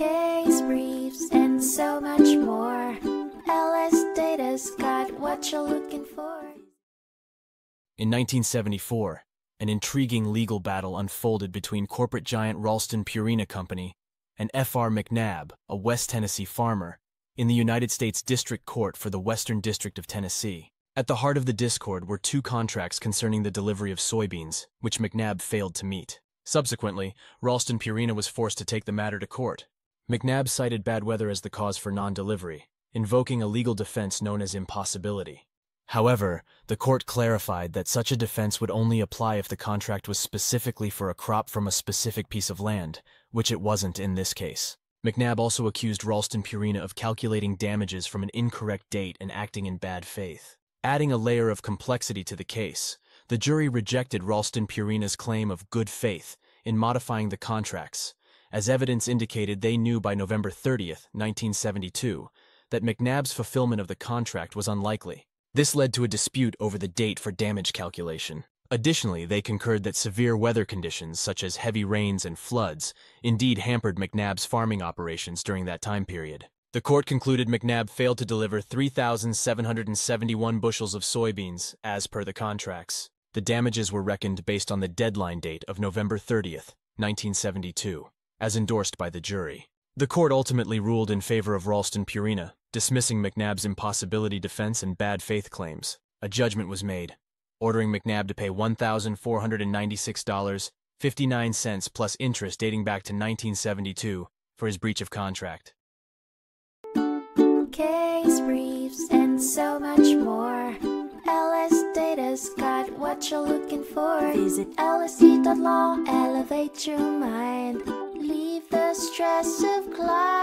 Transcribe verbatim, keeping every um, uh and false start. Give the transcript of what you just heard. case briefs, and so much more. L S Data's got what you're looking for. In nineteen seventy-four, an intriguing legal battle unfolded between corporate giant Ralston Purina Company and F R McNabb, a West Tennessee farmer, in the United States District Court for the Western District of Tennessee. At the heart of the discord were two contracts concerning the delivery of soybeans, which McNabb failed to meet. Subsequently, Ralston Purina was forced to take the matter to court. McNabb cited bad weather as the cause for non-delivery, invoking a legal defense known as impossibility. However, the court clarified that such a defense would only apply if the contract was specifically for a crop from a specific piece of land, which it wasn't in this case. McNabb also accused Ralston Purina of calculating damages from an incorrect date and acting in bad faith. Adding a layer of complexity to the case, the jury rejected Ralston Purina's claim of good faith in modifying the contracts, as evidence indicated they knew by November thirtieth, nineteen seventy-two, that McNabb's fulfillment of the contract was unlikely. This led to a dispute over the date for damage calculation. Additionally, they concurred that severe weather conditions, such as heavy rains and floods, indeed hampered McNabb's farming operations during that time period. The court concluded McNabb failed to deliver three thousand seven hundred seventy-one bushels of soybeans, as per the contracts. The damages were reckoned based on the deadline date of November thirtieth, nineteen seventy-two, as endorsed by the jury. The court ultimately ruled in favor of Ralston Purina, dismissing McNabb's impossibility defense and bad faith claims. A judgment was made, ordering McNabb to pay one thousand four hundred ninety-six dollars and fifty-nine cents plus interest dating back to nineteen seventy-two for his breach of contract. Case briefs and so much more. L S Data's got what you're looking for. Visit L S D dot law, elevate your mind, leave the stress of climb.